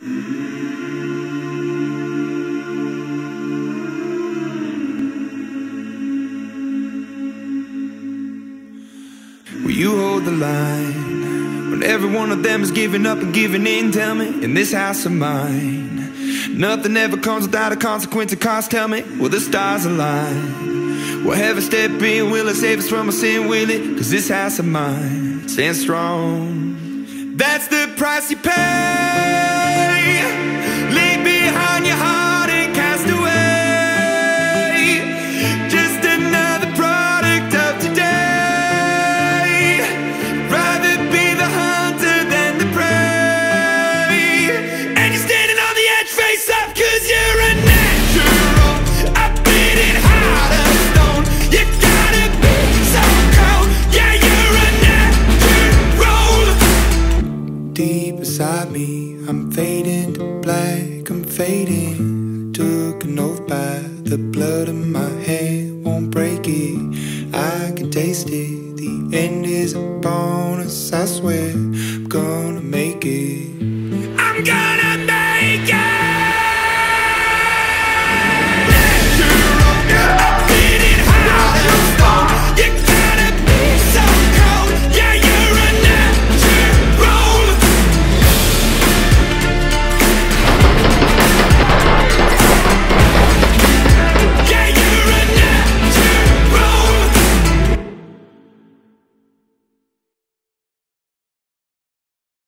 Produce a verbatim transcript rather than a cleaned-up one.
Will you hold the line when every one of them is giving up and giving in? Tell me, in this house of mine, nothing ever comes without a consequence or cost. Tell me, will the stars align? Will heaven step in? Will it save us from our sin? Will it? Cause this house of mine stands strong. That's the price you pay. Inside me, I'm fading to black, I'm fading. Took an oath by the blood of my hand, won't break it. I can taste it, the end is a bonus, I swear I'm gonna make it.